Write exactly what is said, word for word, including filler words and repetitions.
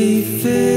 be filled.